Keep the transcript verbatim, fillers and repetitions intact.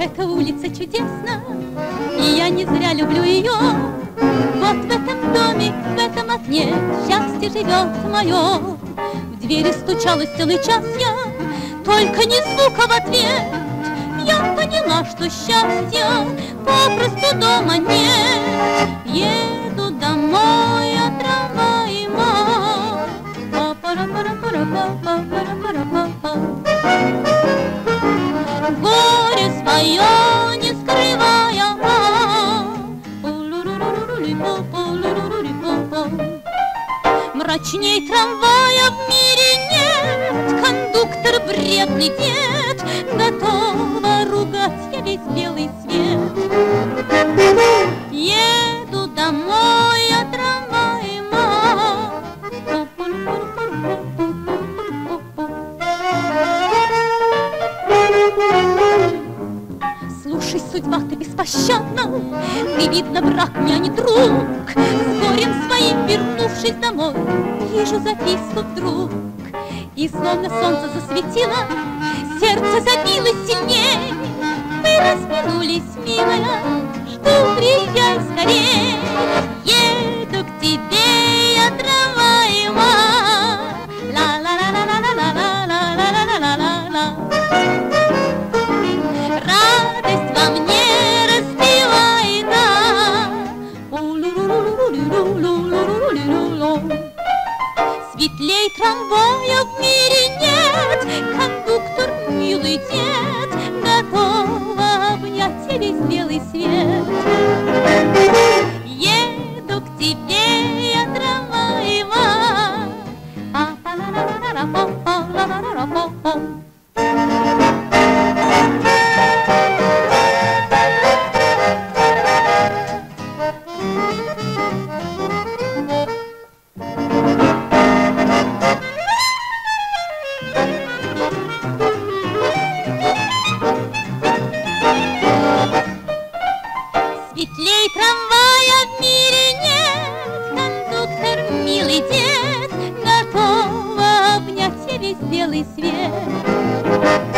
эта улица чудесна, и я не зря люблю ее. Вот в этом доме, в этом окне счастье живет мое. В двери стучалась целый час я, только ни звука в ответ. Я поняла, что счастья попросту дома нет. Еду домой от трамвая мам. Горе свое не скрывая мам. Мрачней трамвая в мире нет. Кондуктор вредный дед, готова ругать я весь белый свет. Еду домой я трамваем, слушай, судьба, ты беспощадна, ты, видно, враг меня, не друг. С горем своим вернувшись домой, вижу записку вдруг. И словно солнце засветило, сердце забилось сильнее. Мы разминулись, милая, жду, приезжай скорее. Еду к тебе я трамваем. Ла-ла-ла-ла-ла-ла-ла-ла-ла-ла-ла-ла. Радость во мне распевает. Светлей трамвая в мире нет, кондуктор милый дед, готова обнять весь белый свет. Еду к тебе я трамваем, а-па-ла-ла-ла-ла-па-па-ла-ла-ла-па-па. Белый свет.